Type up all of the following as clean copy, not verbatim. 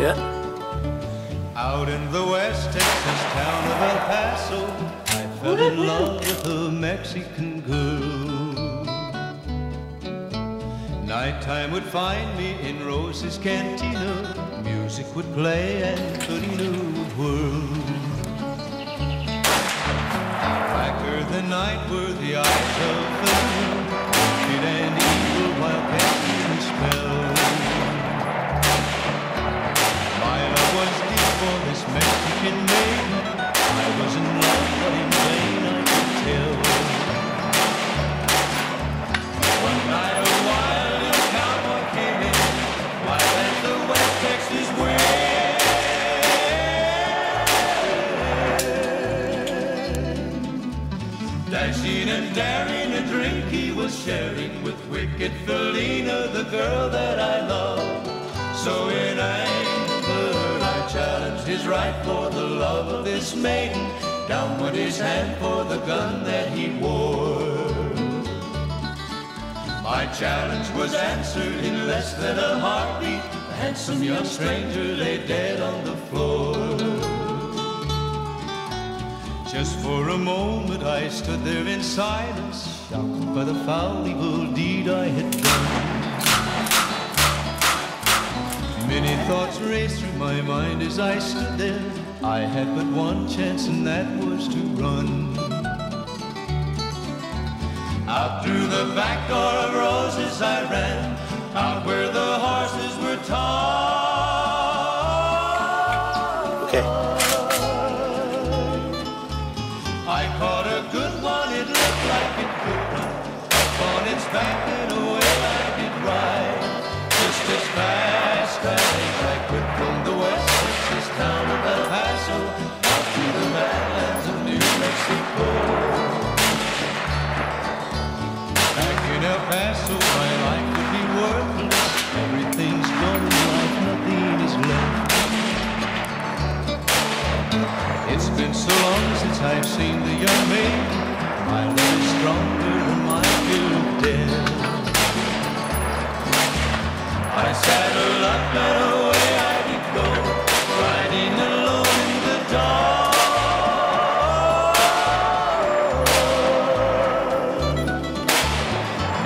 Yeah. Out in the West Texas town of El Paso, I fell in love with a Mexican girl. Nighttime would find me in Rosa's cantina. Music would play and Felina would whirl. Blacker than night were the eyes of the moon, wicked and evil while casting a spell. My love was deep for this Mexican maiden. I was in love, but in vain I could tell. One night a wild little cowboy came in, wild as the West Texas wind. Dashing and daring, a drink he was sharing with wicked Felina, the girl that I love. So in anger I challenged his right for the love of this maiden. Down went his hand for the gun that he wore. My challenge was answered in less than a heartbeat. A handsome young stranger lay dead on the floor. Just for a moment I stood there in silence, shocked by the foul evil deed I had done. Many thoughts raced through my mind as I stood there. I had but one chance and that was to run. Out through the back door of Rose's I ran, out where the horses were tied. Okay. I caught a good one, it looked like it could run. Up on its back and away I did ride. Just as fast as I could from the West Texas town of El Paso, out to the badlands of New Mexico. Back in El Paso my life would be worthless. Everything's gone in life, nothing is left. It's been so long since I've seen the young maid. My love is stronger than my fear of death. I saddled up and away I did go, riding alone in the dark.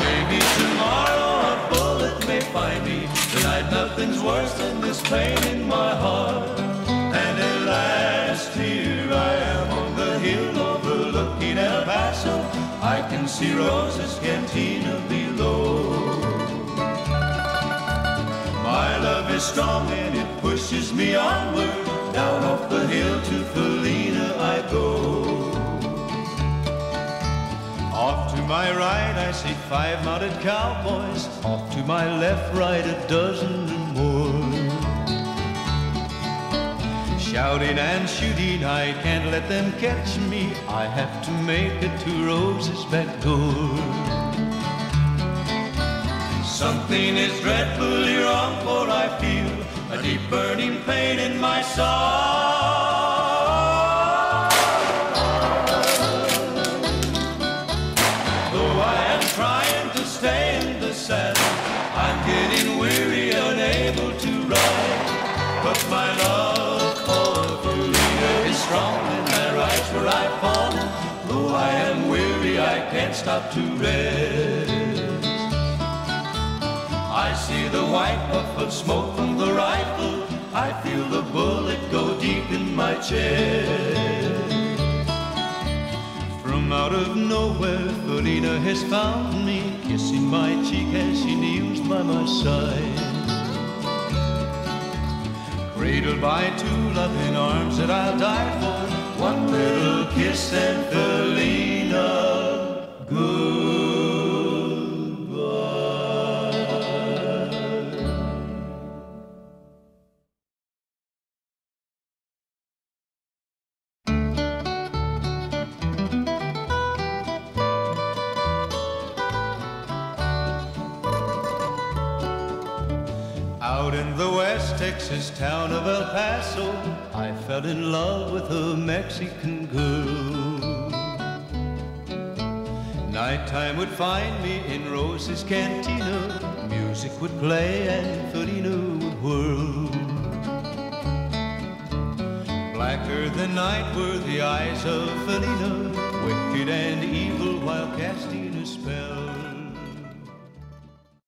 Maybe tomorrow a bullet may find me. Tonight nothing's worse than this pain in my heart. Here I am on the hill overlooking El Paso. I can see Rosa's cantina below. My love is strong and it pushes me onward. Down off the hill to Felina I go. Off to my right I see 5 mounted cowboys. Off to my left, right, a dozen or more. Shouting and shooting, I can't let them catch me. I have to make it to Rose's back door. Something is dreadfully wrong, for I feel a deep burning pain in my soul. Though I am trying to stay in the saddle, I'm getting weary, unable to ride. But my love strong and I rise where I fall. Though I am weary, I can't stop to rest. I see the white puff of smoke from the rifle. I feel the bullet go deep in my chest. From out of nowhere, Felina has found me, kissing my cheek as she kneels by my side. Cradled by 2 loving arms that I'll die for. One little kiss and Felina, goodbye. Out in the West Texas town of El Paso, I fell in love with a Mexican girl. Nighttime would find me in Rosa's cantina. Music would play and Felina would whirl. Blacker than night were the eyes of Felina, wicked and evil while casting a spell.